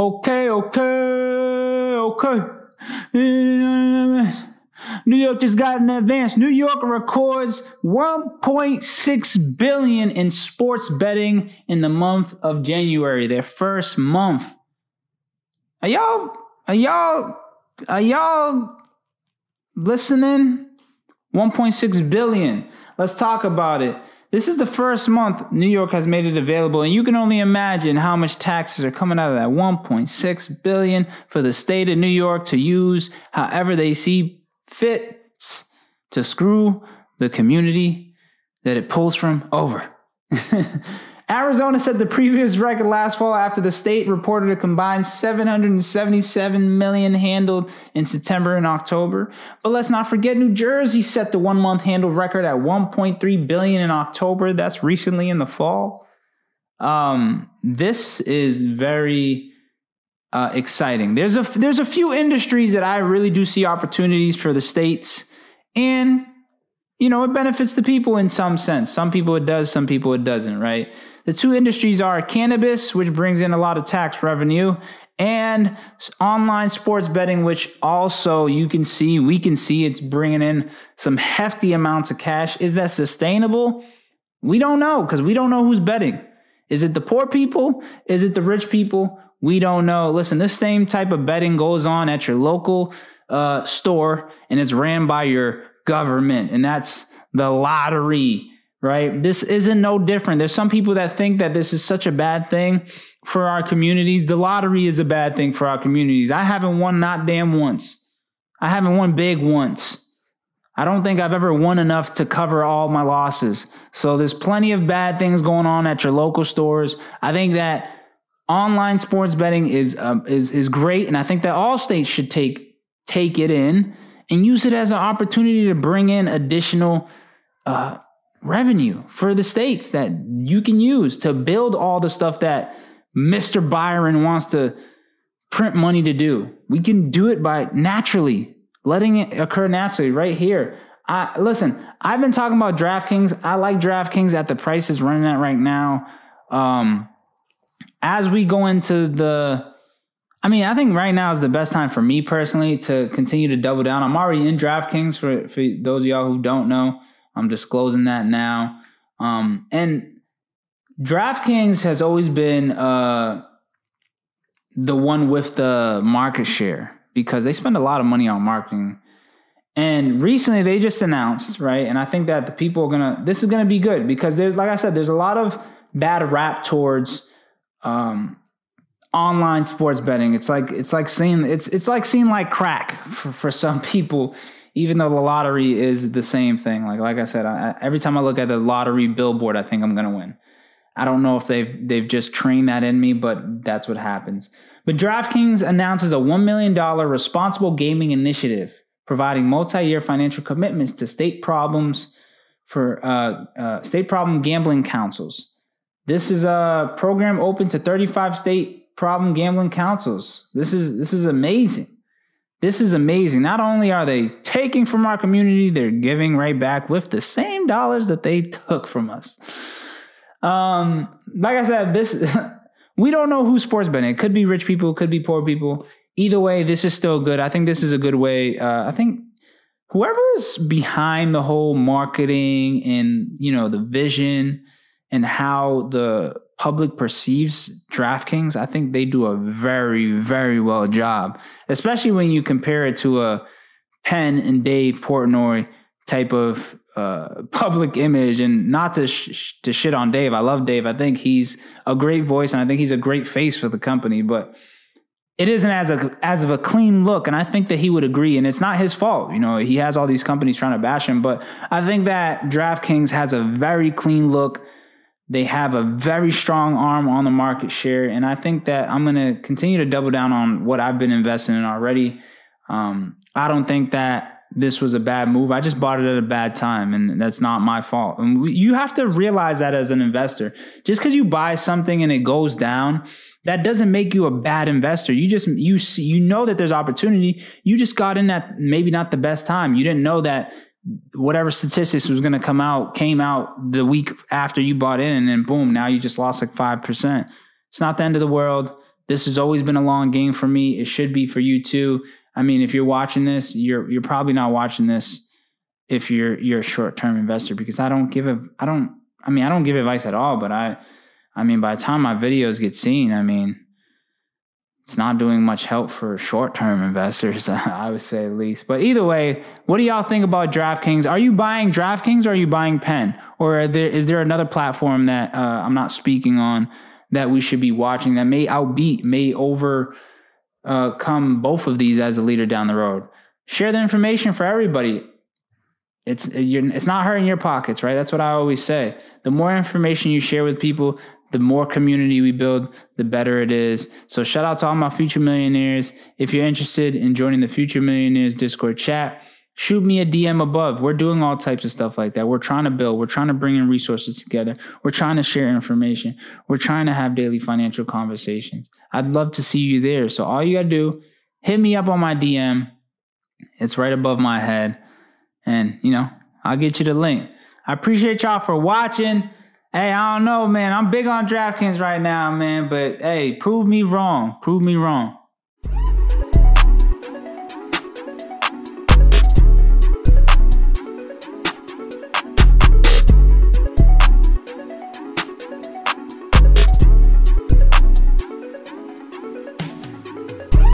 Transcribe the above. Okay. New York just got an advance. New York records $1.6 billion in sports betting in the month of January, their first month. Are y'all listening? $1.6 billion. Let's talk about it. This is the first month New York has made it available, and you can only imagine how much taxes are coming out of that. $1.6 billion for the state of New York to use however they see fit to screw the community that it pulls from over. Arizona set the previous record last fall after the state reported a combined 777 million handled in September and October. But let's not forget New Jersey set the one-month handle record at 1.3 billion in October. That's recently in the fall. This is very exciting. There's a few industries that I really do see opportunities for the states, and you know, it benefits the people in some sense. Some people it does, some people it doesn't, right? The two industries are cannabis, which brings in a lot of tax revenue, and online sports betting, which also we can see it's bringing in some hefty amounts of cash. Is that sustainable? We don't know, because we don't know who's betting. Is it the poor people? Is it the rich people? We don't know. Listen, this same type of betting goes on at your local store, and it's ran by your government, and that's the lottery, right? This isn't no different. There's some people that think that this is such a bad thing for our communities. The lottery is a bad thing for our communities. I haven't won not damn once. I haven't won big once. I don't think I've ever won enough to cover all my losses. So there's plenty of bad things going on at your local stores. I think that online sports betting is great, and I think that all states should take it in and use it as an opportunity to bring in additional revenue for the states that you can use to build all the stuff that Mr. Byron wants to print money to do. We can do it by naturally, letting it occur naturally right here. Listen, I've been talking about DraftKings. I like DraftKings at the price it's running at right now. As we go into I think right now is the best time for me personally to continue to double down. I'm already in DraftKings for those of y'all who don't know. I'm disclosing that now. And DraftKings has always been the one with the market share because they spend a lot of money on marketing. And recently they just announced, right? And I think that the people are this is going to be good because there's a lot of bad rap towards online sports betting. It's like seeing like crack for some people, even though the lottery is the same thing. Like I said, every time I look at the lottery billboard, I think I'm gonna win. I don't know if they've just trained that in me, but that's what happens. But DraftKings announces a $1 million responsible gaming initiative, providing multi-year financial commitments to state problem gambling councils. This is a program open to 35 state problem gambling councils. This is amazing. This is amazing. Not only are they taking from our community, they're giving right back with the same dollars that they took from us. Like I said, we don't know who's sports betting. It could be rich people, it could be poor people. Either way, this is still good. I think this is a good way. I think whoever is behind the whole marketing and the vision and how the public perceives DraftKings, I think they do a very, very well job, especially when you compare it to a Penn and Dave Portnoy type of public image. And not to shit on Dave. I love Dave. I think he's a great voice and I think he's a great face for the company, but it isn't as of a clean look. And I think that he would agree, and it's not his fault. He has all these companies trying to bash him, but I think that DraftKings has a very clean look. They have a very strong arm on the market share, and I think that I'm going to continue to double down on what I've been investing in already. I don't think that this was a bad move. I just bought it at a bad time, and that's not my fault. And you have to realize that as an investor. Just because you buy something and it goes down, that doesn't make you a bad investor. You know that there's opportunity. You just got in at maybe not the best time. You didn't know that whatever statistics was going to came out the week after you bought in, and then boom, now you just lost like 5%. It's not the end of the world. This has always been a long game for me. It should be for you too. I mean, if you're watching this, you're probably not watching this if you're a short-term investor, because I don't give advice at all, but I mean, by the time my videos get seen, I mean, it's not doing much help for short-term investors, I would say at least. But either way, what do y'all think about DraftKings? Are you buying DraftKings or are you buying Penn? Or is there another platform that I'm not speaking on that we should be watching that may outbeat, may overcome both of these as a leader down the road? Share the information for everybody. It's not hurting your pockets, right? That's what I always say. The more information you share with people, the more community we build, the better it is. So shout out to all my future millionaires. If you're interested in joining the Future Millionaires Discord chat, shoot me a DM above. We're doing all types of stuff like that. We're trying to build. We're trying to bring in resources together. We're trying to share information. We're trying to have daily financial conversations. I'd love to see you there. So all you got to do, hit me up on my DM. It's right above my head. And, you know, I'll get you the link. I appreciate y'all for watching. Hey, I don't know, man. I'm big on DraftKings right now, man. But, hey, prove me wrong. Prove me wrong.